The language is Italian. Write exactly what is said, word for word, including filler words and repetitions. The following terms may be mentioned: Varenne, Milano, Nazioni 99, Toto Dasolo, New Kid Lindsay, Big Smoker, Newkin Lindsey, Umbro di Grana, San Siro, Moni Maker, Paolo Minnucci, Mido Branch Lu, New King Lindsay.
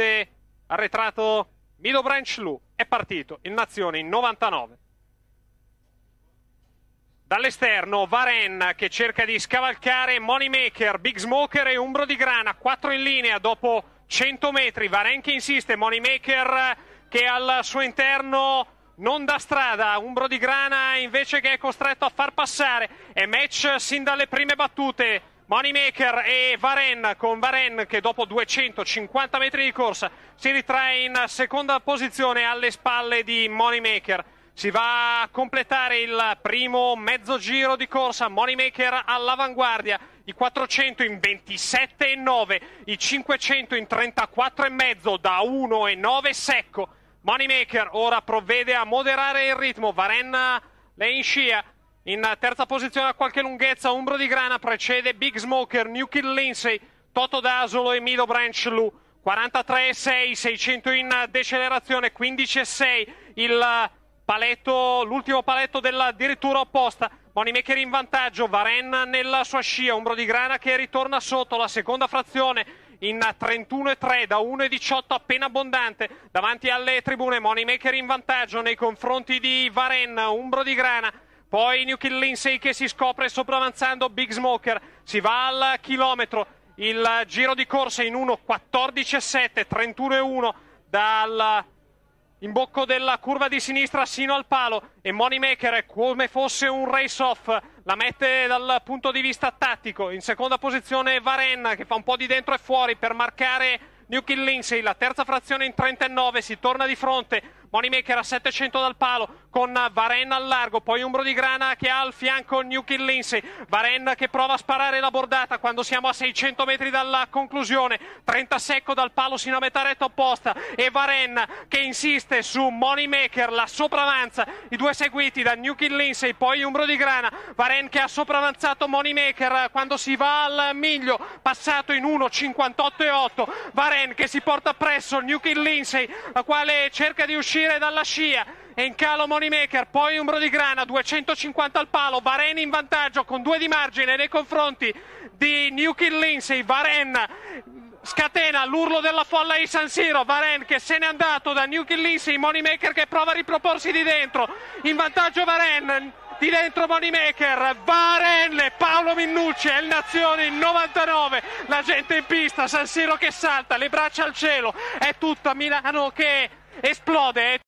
parte arretrato Mido Branch Lu. È partito il Nazioni novantanove. Dall'esterno Varenne che cerca di scavalcare Moni Maker, Big Smoker e Umbro di Grana. quattro in linea dopo cento metri. Varenne che insiste, Moni Maker che al suo interno non dà strada. Umbro di Grana invece che è costretto a far passare. È match sin dalle prime battute. Moni Maker e Varenne, con Varenne che dopo duecentocinquanta metri di corsa si ritrae in seconda posizione alle spalle di Moni Maker. Si va a completare il primo mezzo giro di corsa, Moni Maker all'avanguardia, i quattrocento in ventisette e nove, i cinquecento in trentaquattro e mezzo da uno e nove secco. Moni Maker ora provvede a moderare il ritmo, Varenne le in scia, in terza posizione a qualche lunghezza, Umbro di Grana precede Big Smoker, New Kid Lindsay, Toto Dasolo e Mido Branch Lu. quarantatré e sei, seicento in decelerazione, quindici e sei il paletto, l'ultimo paletto della dirittura opposta. Moni Maker in vantaggio, Varenne nella sua scia, Umbro di Grana che ritorna sotto la seconda frazione in trentuno e tre da uno e diciotto appena abbondante davanti alle tribune. Moni Maker in vantaggio nei confronti di Varenne, Umbro di Grana, poi Newkin Lindsay che si scopre sopravanzando Big Smoker. Si va al chilometro, il giro di corsa in uno quattordici e sette, trentuno e uno dal in bocco della curva di sinistra sino al palo, e Moni Maker è come fosse un race off, la mette dal punto di vista tattico. In seconda posizione Varenne che fa un po' di dentro e fuori per marcare New King Lindsay. La terza frazione in trentanove, si torna di fronte, Moni Maker a settecento dal palo con Varenne al largo, poi Umbro di Grana che ha al fianco New King Lindsay. Varenne che prova a sparare la bordata quando siamo a seicento metri dalla conclusione, trenta secco dal palo sino a metà retta opposta, e Varenne che insiste su Moni Maker, la sopravanza, i due seguiti da New King Lindsay, poi Umbro di Grana. Varenne che ha sopravanzato Moni Maker quando si va al miglio, passato in uno cinquantotto e otto, Varenne che si porta presso New King Lindsay, la quale cerca di uscire dalla scia. È in calo Moni Maker, poi Umbro di Grana, duecentocinquanta al palo, Varenne in vantaggio con due di margine nei confronti di New King Lindsay. Varenne scatena l'urlo della folla di San Siro, Varenne che se n'è andato da New King Lindsay, Moni Maker che prova a riproporsi di dentro, in vantaggio Varenne, di dentro Moni Maker, Varenne, Paolo Minnucci, è il Nazioni novantanove, la gente in pista, San Siro che salta, le braccia al cielo, è tutta Milano che esplode.